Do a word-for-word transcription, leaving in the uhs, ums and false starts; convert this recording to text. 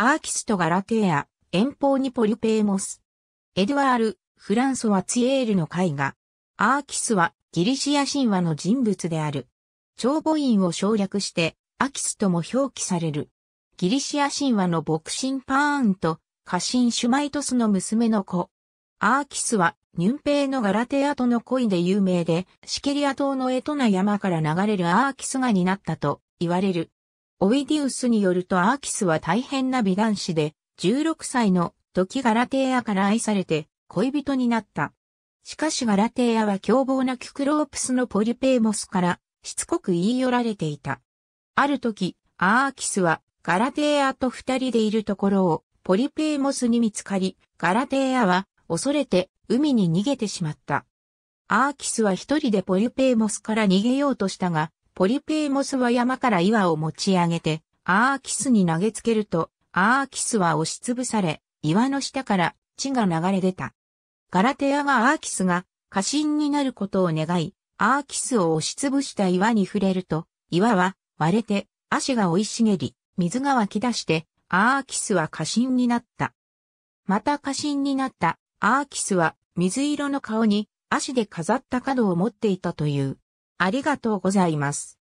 アーキスト・ガラテーア、遠方にポルペーモス。エドゥアール・フランソワ・ツィエールの絵画。アーキスはギリシア神話の人物である。長母音を省略して、アキスとも表記される。ギリシア神話の牧神パーンと、家臣シュマイトスの娘の子。アーキスは、ニュンペイのガラテアとの恋で有名で、シケリア島のエトナ山から流れるアーキス河になったと言われる。オイディウスによるとアーキスは大変な美男子で、じゅうろくさいの時ガラテアから愛されて恋人になった。しかしガラテアは凶暴なキュクロープスのポリペーモスからしつこく言い寄られていた。ある時、アーキスはガラテアと二人でいるところをポリペーモスに見つかり、ガラテアは恐れて海に逃げてしまった。アーキスは一人でポリペーモスから逃げようとしたが、ポリペーモスは山から岩を持ち上げて、アーキスに投げつけると、アーキスは押しつぶされ、岩の下から血が流れ出た。ガラテアがアーキスが家臣になることを願い、アーキスを押しつぶした岩に触れると、岩は割れて、葦が生い茂り、水が湧き出して、アーキスは家臣になった。また家臣になった、アーキスは水色の顔に葦で飾った角を持っていたという。ありがとうございます。